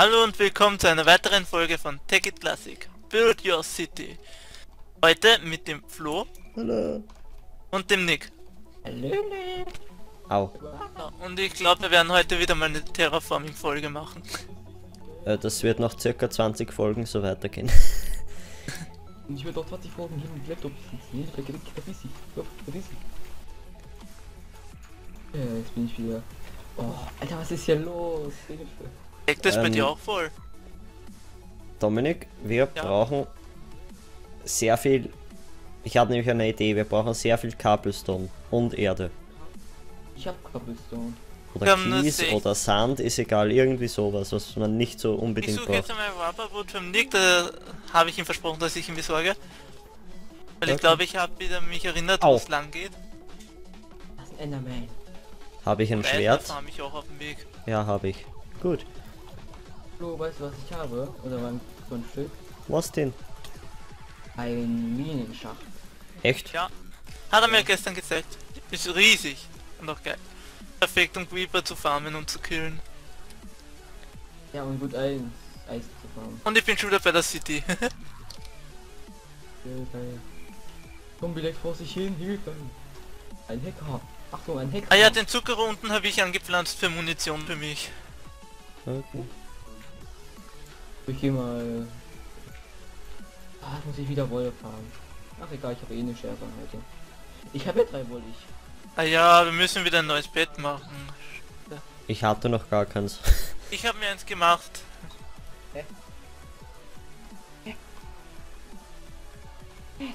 Hallo und willkommen zu einer weiteren Folge von TechIt Classic, Build Your City. Heute mit dem Flo. Hallo. Und dem Nick. Hallo. Au. Und ich glaube, wir werden heute wieder mal eine Terraforming-Folge machen. Das wird noch circa 20 Folgen so weitergehen. Und ich werde auch 20 Folgen hier mit Laptop sitzen. Jetzt bin ich wieder... Oh, Alter, was ist hier los? Deckt das bei dir auch voll? Dominik, wir brauchen sehr viel... Ich habe nämlich eine Idee, wir brauchen sehr viel Cobblestone und Erde. Ich habe Cobblestone. Oder Kies oder Sand, ist egal, irgendwie sowas, was man nicht so unbedingt braucht. Ich suche jetzt einmal Wapperwood vom Nick, da habe ich ihm versprochen, dass ich ihn besorge. Weil ich glaube, ich habe wieder mich erinnert, wo es lang geht. Das ist ein Enderman. Habe ich ein Schwert? Habe ich auch auf dem Weg. Ja, habe ich. Gut. Flo, weißt du, was ich habe? Oder so ein Stück? Was denn? Ein Minenschacht. Echt? Ja. Hat er mir gestern gezeigt. Ist riesig. Und auch geil. Perfekt, um Creeper zu farmen und zu killen. Ja, und gut Eis zu farmen. Und ich bin schon wieder bei der City. Zombie leckt vor sich hin, Hilfe. Ein Hacker. Achtung, ein Hacker. Ah ja, den Zuckerrohr unten habe ich angepflanzt für Munition für mich. Okay. Ich geh mal... Ah, muss ich wieder Wolle fahren. Ach egal, ich habe eh eine Schärfe heute. Ich habe ja 3 Wolle. Ah ja, wir müssen wieder ein neues Bett machen. Ja. Ich hatte noch gar keins. Ich habe mir eins gemacht. Hä? Hä? Hä?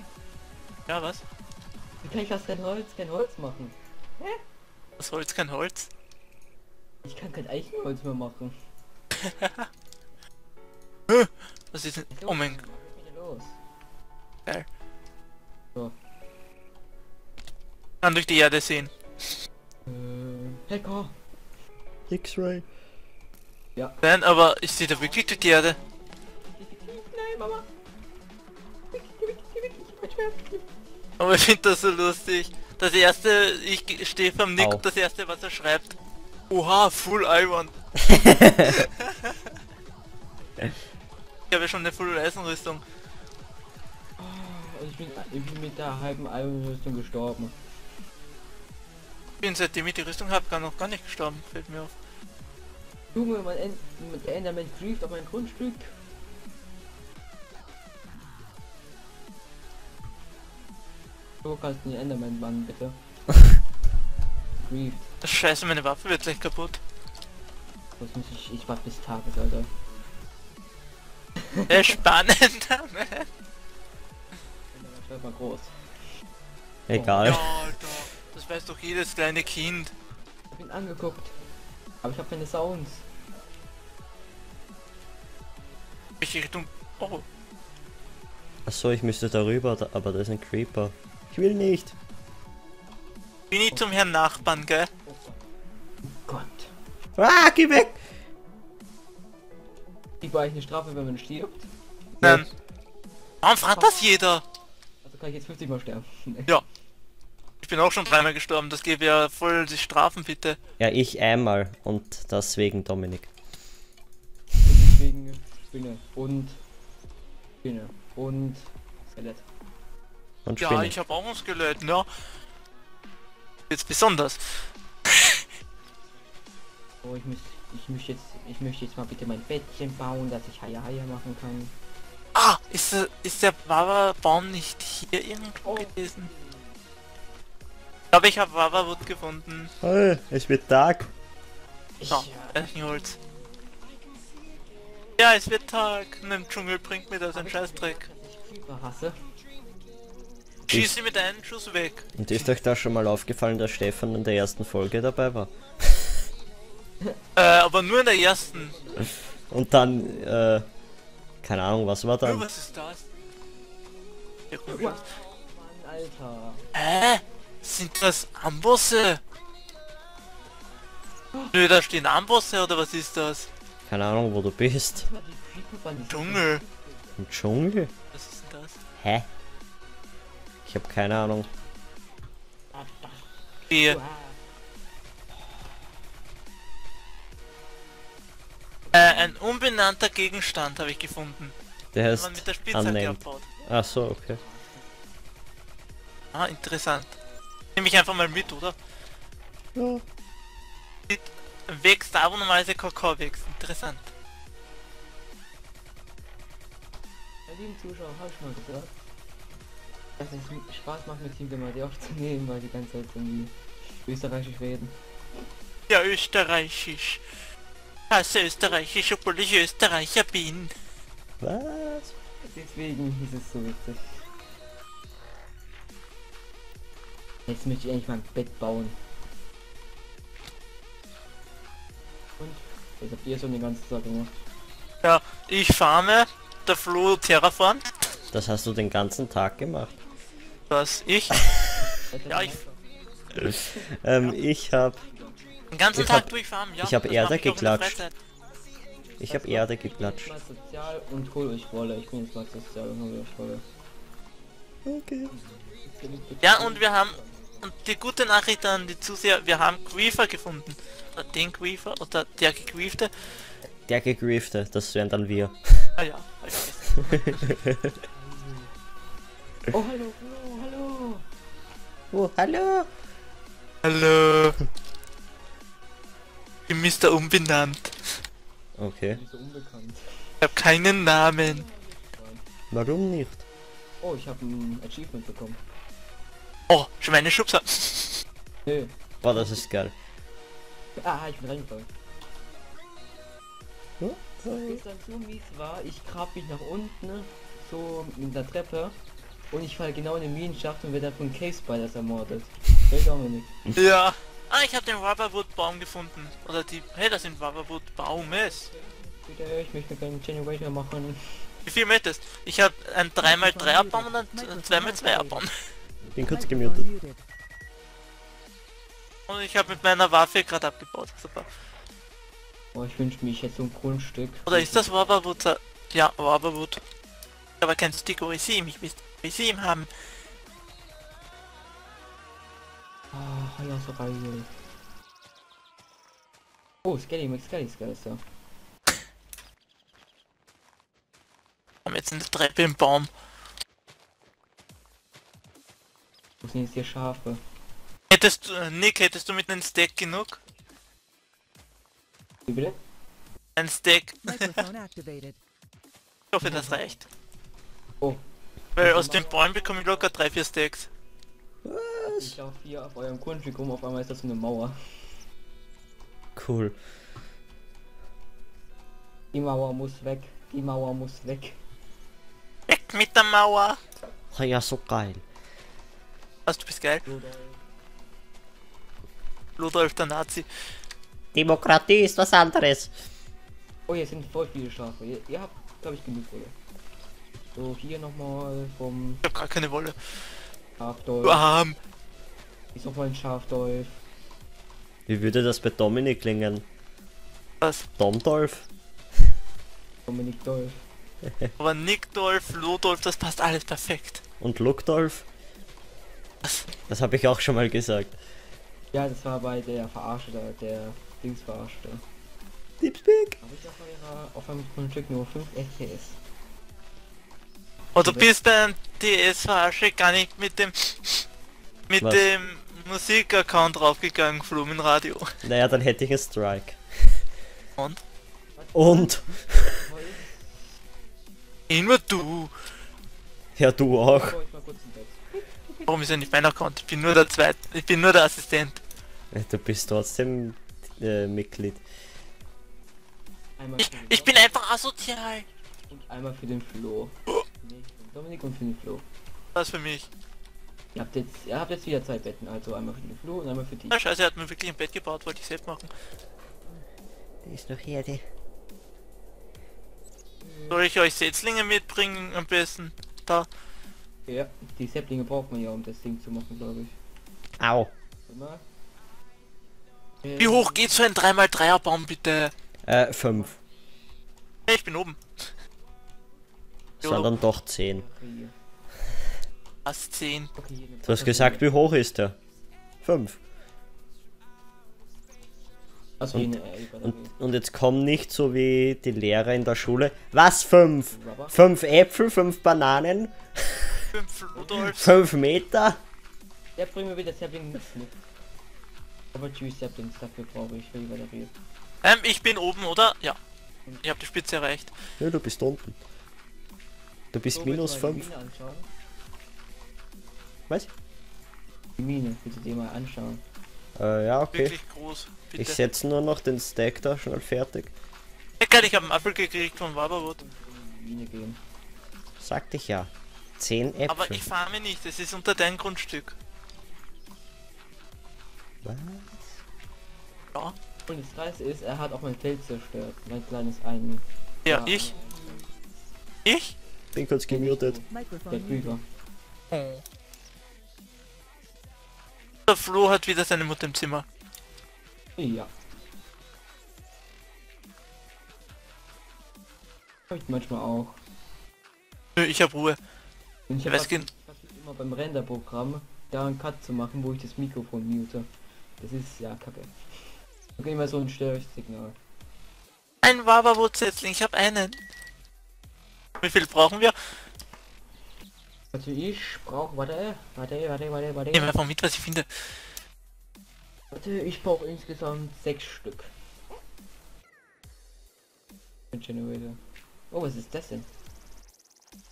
Ja, was? Wie kann ich aus kein Holz machen? Hä? Aus Holz kein Holz? Ich kann kein Eichenholz mehr machen. Was ist denn? Oh mein Gott. Geil. So. Kann durch die Erde sehen. Hacker. X-Ray. Ja. Nein, aber ich sehe da wirklich durch die Erde. Nein, Mama. Aber ich finde das so lustig. Das erste, ich stehe vom Nick, das erste, was er schreibt. Oha, Full Iron. Ich habe ja schon eine Full Eisenrüstung. Oh, ich bin mit der halben Eisenrüstung gestorben. Ich bin, seitdem ich die Rüstung habe, noch gar nicht gestorben, fällt mir auf. Junge, der Enderman kriegt auf mein Grundstück. So kannst du den Enderman bannen, bitte. Das Scheiße, meine Waffe wird gleich kaputt. Was muss ich warte bis Tages, Alter. Spannend, Mann. Das war groß. Egal. Ja, Alter, das weiß doch jedes kleine Kind. Ich bin angeguckt. Aber ich habe keine Sounds. Welche Richtung? Oh. Achso, ich müsste darüber, aber da ist ein Creeper. Ich will nicht. Bin ich zum Herrn Nachbarn, gell? Oh Gott. Ah, geh weg! Ich war eigentlich eine Strafe, wenn man stirbt. Nein. Warum fragt das jeder? Also kann ich jetzt 50 mal sterben. Ja. Ich bin auch schon 3 mal gestorben, das gebe ja voll die Strafen, bitte. Ja, ich einmal und deswegen Dominik. Deswegen Spinne und Spinne und Skelett. Und Spinne. Ja, ich habe auch ein Skelett, ne? Jetzt besonders. Oh, ich möchte jetzt mal bitte mein Bettchen bauen, dass ich Haya machen kann. Ah, ist der Wawa-Baum nicht hier irgendwo gewesen? Ich glaube, ich habe Wapperwood gefunden. Hey, es wird Tag. So, Eichenholz. Ja, es wird Tag. Und im Dschungel bringt mir das ein Scheißdreck. Schieße mit einem Schuss weg. Und ist euch da schon mal aufgefallen, dass Stefan in der ersten Folge dabei war? Aber nur in der ersten. Und dann, keine Ahnung, was war dann? Was ist das? Ja, oh Mann, Alter. Hä? Sind das Ambosse? Nö, da stehen Ambosse oder was ist das? Keine Ahnung, wo du bist. Im Dschungel. Im Dschungel? Was ist denn das? Hä? Ich hab keine Ahnung. Hier. Ein unbenannter Gegenstand habe ich gefunden. Der heißt mit der Spitzhacke abbaut. Ach so, okay. Ah, interessant. Nehme ich einfach mal mit, oder? Ja. Wächst da, wo normalerweise Kakao wächst. Interessant. Ja, lieben Zuschauer, habe ich mal gesagt, dass es Spaß macht mit Team Gemadi aufzunehmen, weil die ganze Zeit irgendwie österreichisch reden. Ja, österreichisch. Ich hasse österreichisch, obwohl ich Österreicher bin. Was? Deswegen ist es so witzig. Jetzt möchte ich endlich mal ein Bett bauen. Und? Jetzt habt ihr schon den ganzen Tag gemacht. Ja, ich farme, der Flo terraformt. Das hast du den ganzen Tag gemacht? Was? Ich? Ja, ich... ich hab... Den ganzen Tag durchfarmen, ja. Ich habe Erde geklatscht. Ich habe Erde geklatscht. Sozial und hol euch Wolle. Ich bin jetzt mal sozial und hol euch Wolle. Okay. Ja, und wir haben... Und die gute Nachricht an die Zuseher, wir haben Griefer gefunden. Oder den Griefer, oder der Gegriefte. Der Gegriefte, das wären dann wir. Ah ja, okay. Oh, hallo, oh, hallo. Oh, hallo. Hallo. Ich bin Mr. Unbenannt. Okay. Ich habe keinen Namen. Warum nicht? Oh, ich habe ein Achievement bekommen. Oh, Schweineschubser. Nö. Boah, das ist geil. Ah, ich bin reingefallen. Was dann so mies war, ich grab mich nach unten, so in der Treppe. Und ich falle genau in den Minenschacht und werde dann von Cave Spiders ermordet. Fällt auch mir nicht. Ja. Ah, ich habe den Rubberwood-Baum gefunden. Oder die... Hey, das sind Rubberwood-Baumes. Ich möchte keinen Generator machen. Wie viel möchtest? Ich habe einen 3×3er-Baum und einen 2×2er-Baum. Bin kurz gemutet. Und ich habe mit meiner Waffe gerade abgebaut. Super. Oh, ich wünsche mich jetzt so ein Grundstück. Oder ist das Rubberwood? Ja, Rubberwood. Aber kein Stick GOE7, ich will GOE7 haben. Ah, ja, so geil. Oh, Skelly ist da. Wir haben jetzt eine Treppe im Baum. Wo sind jetzt hier Schafe? Hättest du, Nick, hättest du mit einem Stack genug? Wie bitte? Ein Stack. Ich hoffe, das reicht. Oh. Weil aus den Bäumen bekomme ich locker 3-4 Stacks. Ich laufe hier auf eurem Grundstück rum, auf einmal ist das so eine Mauer. Cool. Die Mauer muss weg, die Mauer muss weg. Weg mit der Mauer! Oh ja, so geil. Also du bist geil. Ludolf der Nazi. Demokratie ist was anderes. Oh, hier sind voll viele Schafe. Ihr habt, glaube ich, genug Wolle. So, hier nochmal vom... Ich hab gar keine Wolle. Schafdolf. Ist nochmal ein Schafdolf. Wie würde das bei Dominik klingen? Was? Domdolf? Dominik Dolf. Aber Nick Dolf, Lodolf, das passt alles perfekt. Und Luckdolf? Was? Das habe ich auch schon mal gesagt. Ja, das war bei der Verarsche da, der Dingsverarsche da. Deepspeak! Habe ich auf einem Grundstück nur 5 FPS. Und du bist beim DS-Verarsche gar nicht mit dem dem Musik-Account draufgegangen, Flumenradio. Naja, dann hätte ich einen Strike. Und? Und? Immer du! Ja, du auch. Warum ist ja nicht mein Account? Ich bin nur der Zweite, ich bin nur der Assistent. Du bist trotzdem Mitglied. Ich bin einfach asozial! Und einmal für den Flo. Nee, Dominik und für den Flo. Das für mich. Ihr habt jetzt wieder 2 Betten, also einmal für den Flo und einmal für die. Ah, scheiße, er hat mir wirklich ein Bett gebaut, wollte ich selbst machen. Da ist noch Erde. Soll ich euch Setzlinge mitbringen am besten? Da. Ja, die Setzlinge braucht man ja, um das Ding zu machen, glaube ich. Au. Wie hoch geht so ein 3×3er Baum bitte? 5. Ich bin oben. Sondern doch 10. Was 10? Du hast gesagt, wie hoch ist der? 5. Also und jetzt komm nicht so wie die Lehrer in der Schule. Was? 5? 5 Äpfel, 5 Bananen? 5 Meter? Der bringt mir wieder Saplings mit. Aber tschüss Saplings, dafür brauche ich viel Batterie. Ich bin oben, oder? Ja. Ich habe die Spitze erreicht. Ja, du bist unten. Du bist so, minus 5. Was? Die Mine, bitte dir mal anschauen. Ja, okay. Wirklich groß, bitte. Ich setze nur noch den Stack da, schnell fertig. Egal, ich habe einen Apfel gekriegt von Wapperwood. Mine gehen. Sagte ich ja. 10 Äpfel. Aber ich farme nicht, es ist unter deinem Grundstück. Was? Ja. Und das Kreis ist, er hat auch mein Feld zerstört. Mein kleines einen. Ja, ja, ich? Ich? Bin kurz gemutet. Der Bücher. Hey. Der Flo hat wieder seine Mutter im Zimmer. Ja. Hab ich manchmal auch. Nö, ich hab Ruhe. Und ich weiß immer beim Renderprogramm da einen Cut zu machen, wo ich das Mikrofon mute. Das ist ja kacke. Okay, immer so ein Störsignal. Ein Wapperwood-Setzling, ich habe einen. Wie viel brauchen wir? Also ich brauche, warte. Nehmen wir einfach mit, was ich finde. Warte, ich brauche insgesamt 6 Stück. Generator. Oh, was ist das denn?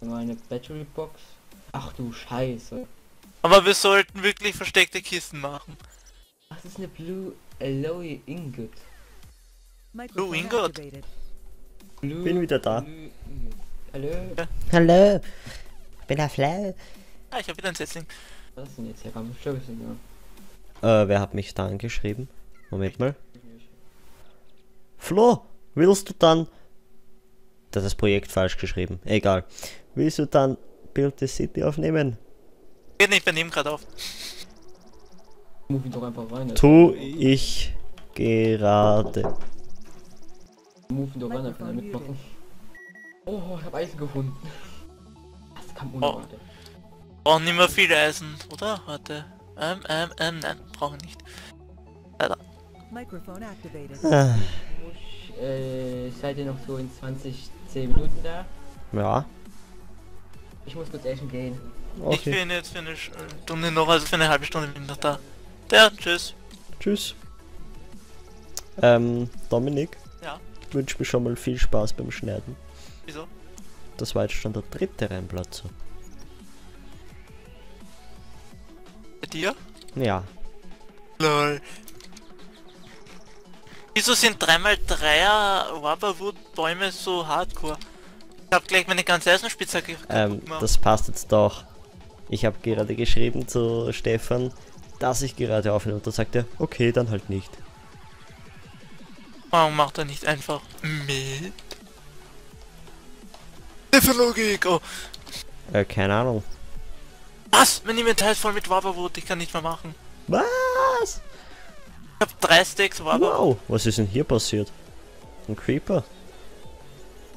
Meine Battery Box. Ach du Scheiße. Aber wir sollten wirklich versteckte Kisten machen. Ach, das ist eine Blue Alloy Ingot. Blue Ingot? Bin wieder da. Hallo? Ja. Hallo? Bin der Flau? Ah, ich hab wieder ein Setzling. Was ist denn jetzt hier? Wer hat mich da angeschrieben? Moment mal. Flo, willst du dann... Das ist das Projekt falsch geschrieben. Egal. Willst du dann Build the City aufnehmen? Geht nicht, wir nehmen gerade auf. Doch einfach rein, tu ich gerade. Move ihn doch rein, einfach mitmachen. Oh, ich hab Eisen gefunden. Das kam unnormal. Brauchen nicht mehr viel Eisen, oder? Warte. Nein, brauchen nicht. Leider. Seid ihr noch so in 10 Minuten da? Ja. Ich muss kurz essen gehen. Okay. Ich bin jetzt für eine Stunde noch, also für eine halbe Stunde bin ich noch da. Ja, tschüss. Tschüss. Dominik? Ja? Ich wünsche mir schon mal viel Spaß beim Schneiden. Wieso? Das war jetzt schon der 3. REINPLATZER. Bei dir? Ja. LOL. Wieso sind 3×3er Wapperwood-Bäume so hardcore? Ich hab gleich meine ganze Eisenspitzhacke gekriegt. Das passt jetzt doch. Ich habe gerade geschrieben zu Stefan, dass ich gerade aufnehme, und da sagt er, okay, dann halt nicht. Warum macht er nicht einfach mit? Logik, oh. Keine Ahnung. Was? Mein Inventar ist voll mit Wapperwood, ich kann nicht mehr machen. Was? Ich hab 3 Stacks Wapperwood. Wow, was ist denn hier passiert? Ein Creeper?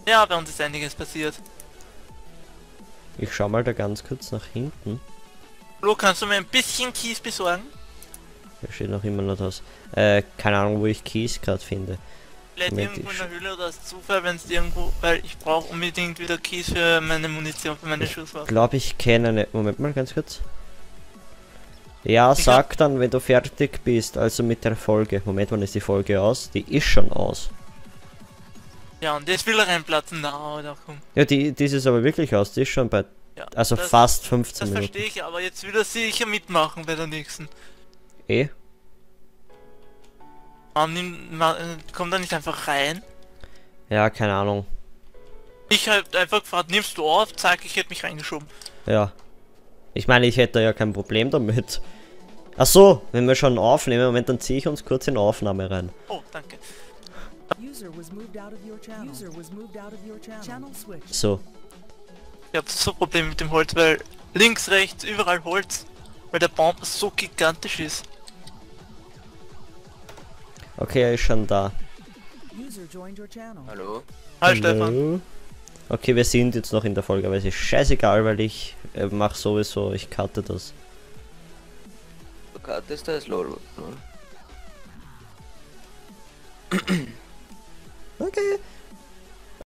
Ja, bei uns ist einiges passiert. Ich schau mal da ganz kurz nach hinten. Flo, kannst du mir ein bisschen Kies besorgen? Da steht noch immer noch das. Keine Ahnung, wo ich Kies gerade finde. Vielleicht irgendwo in der Höhle oder als Zufall, wenn es irgendwo... Weil ich brauche unbedingt wieder Kies für meine Munition, für meine Schusswaffen. Ich glaube, ich kenne eine... Moment mal, ganz kurz. Ja, sag dann, wenn du fertig bist, also mit der Folge. Moment, wann ist die Folge aus? Die ist schon aus. Ja, und jetzt will er reinplatzen. Na, da komm. Ja, die ist aber wirklich aus. Die ist schon bei... Ja, also das, fast 15 Minuten. Das verstehe ich, aber jetzt will er sicher mitmachen bei der nächsten. Kommt er nicht einfach rein? Ja, keine Ahnung. Ich halt einfach gefragt, nimmst du auf? Zack, ich hätte mich reingeschoben. Ja. Ich meine, ich hätte ja kein Problem damit. Ach so, wenn wir schon aufnehmen, Moment, dann ziehe ich uns kurz in Aufnahme rein. Oh, danke. So. Ich hab so Probleme mit dem Holz, weil links, rechts, überall Holz, weil der Baum so gigantisch ist. Okay, er ist schon da. Hallo. Hi Stefan. Okay, wir sind jetzt noch in der Folge, aber es ist scheißegal, weil ich mache sowieso, ich cutte das. Du cuttest das, lol. Okay.